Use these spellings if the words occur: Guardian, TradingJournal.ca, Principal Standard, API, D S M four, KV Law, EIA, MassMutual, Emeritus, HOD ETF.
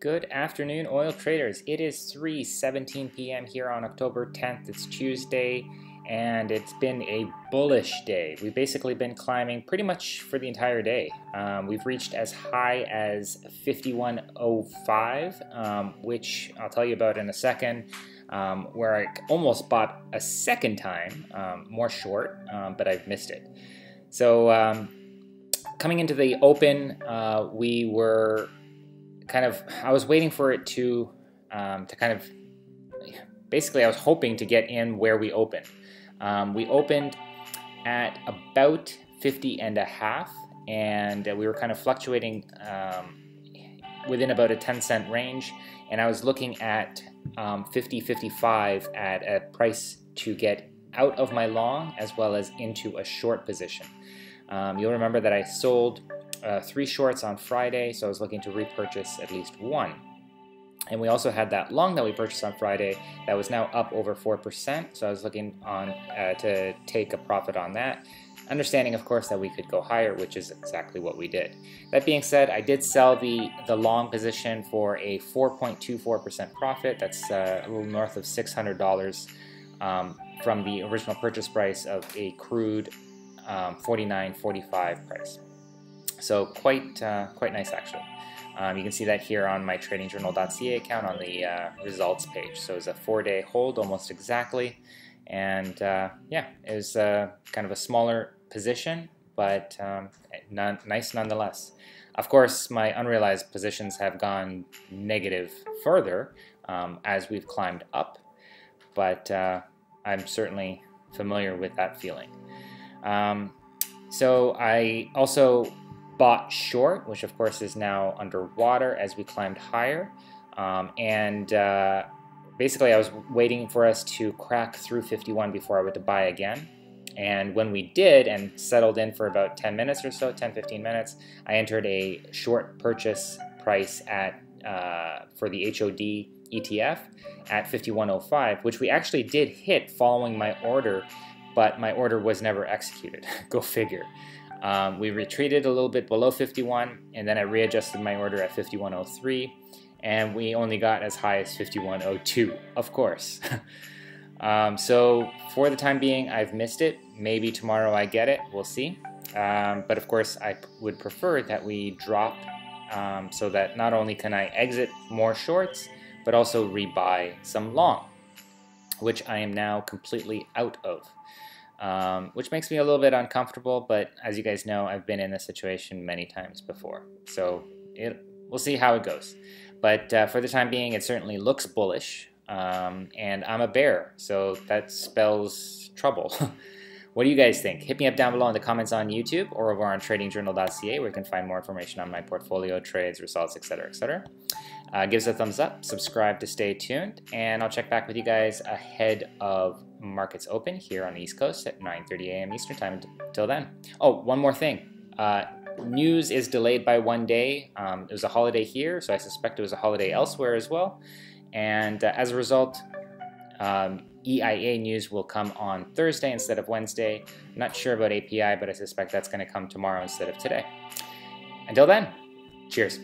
Good afternoon, oil traders. It is 3:17 p.m. here on October 10th. It's Tuesday, and it's been a bullish day. We've basically been climbing pretty much for the entire day. We've reached as high as 51.05, which I'll tell you about in a second, where I almost bought a second time, more short, but I've missed it. So coming into the open, we were I was waiting for it to kind of, basically I was hoping to get in where we opened. We opened at about 50.5, and we were kind of fluctuating within about a 10-cent range, and I was looking at 50.55 at a price to get out of my long as well as into a short position. You'll remember that I sold three shorts on Friday, so I was looking to repurchase at least one. And we also had that long that we purchased on Friday that was now up over 4%, so I was looking on to take a profit on that, understanding of course that we could go higher, which is exactly what we did. That being said, I did sell the long position for a 4.24% profit. That's a little north of $600 from the original purchase price of a crude 49.45 price. So quite nice actually. You can see that here on my TradingJournal.ca account on the results page. So it was a 4-day hold almost exactly, and yeah, it was kind of a smaller position, but nice nonetheless. Of course, my unrealized positions have gone negative further as we've climbed up, but I'm certainly familiar with that feeling. So I also bought short, which of course is now underwater as we climbed higher, and basically I was waiting for us to crack through 51 before I went to buy again. And when we did and settled in for about 10 minutes or so, 10-15 minutes, I entered a short purchase price at for the HOD ETF at 51.05, which we actually did hit following my order, but my order was never executed. Go figure. We retreated a little bit below 51, and then I readjusted my order at 51.03, and we only got as high as 51.02, of course. So for the time being, I've missed it. Maybe tomorrow I get it, we'll see. But of course, I would prefer that we drop so that not only can I exit more shorts, but also rebuy some long, which I am now completely out of. Which makes me a little bit uncomfortable, but as you guys know, I've been in this situation many times before, so we'll see how it goes. But for the time being, it certainly looks bullish, and I'm a bear, so that spells trouble. What do you guys think? Hit me up down below in the comments on YouTube or over on TradingJournal.ca, where you can find more information on my portfolio, trades, results, etc., etc. Give us a thumbs up, subscribe to stay tuned, and I'll check back with you guys ahead of markets open here on the East Coast at 9:30 a.m. Eastern Time. Until then. Oh, one more thing. News is delayed by one day. It was a holiday here, so I suspect it was a holiday elsewhere as well. And as a result, EIA news will come on Thursday instead of Wednesday. I'm not sure about API, but I suspect that's going to come tomorrow instead of today. Until then, cheers.